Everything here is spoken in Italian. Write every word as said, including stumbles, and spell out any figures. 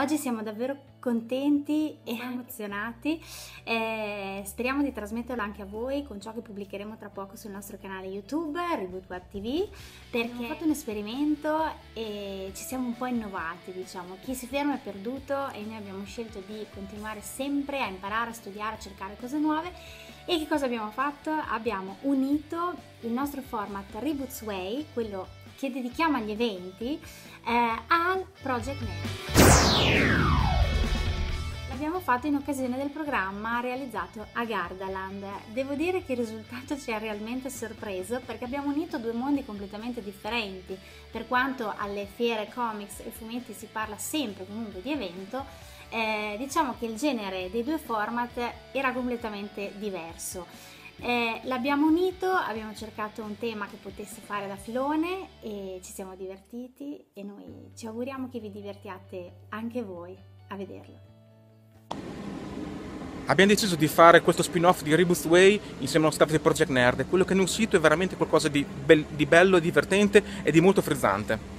Oggi siamo davvero contenti e emozionati, eh, speriamo di trasmetterlo anche a voi con ciò che pubblicheremo tra poco sul nostro canale YouTube, RebootWebTV, perché abbiamo fatto un esperimento e ci siamo un po' innovati, diciamo. Chi si ferma è perduto e noi abbiamo scelto di continuare sempre a imparare, a studiare, a cercare cose nuove. E che cosa abbiamo fatto? Abbiamo unito il nostro format Reboot's Way, quello che dedichiamo agli eventi, eh, al Project Name. L'abbiamo fatto in occasione del programma realizzato a Gardaland. Devo dire che il risultato ci ha realmente sorpreso, perché abbiamo unito due mondi completamente differenti. Per quanto alle fiere comics e fumetti si parla sempre comunque di evento, eh, diciamo che il genere dei due format era completamente diverso. Eh, l'abbiamo unito, abbiamo cercato un tema che potesse fare da filone e ci siamo divertiti, e noi ci auguriamo che vi divertiate anche voi a vederlo. Abbiamo deciso di fare questo spin-off di Reboot's Way insieme allo staff di Project Nerd. Quello che ne è uscito è veramente qualcosa di, be di bello, divertente e di molto frizzante.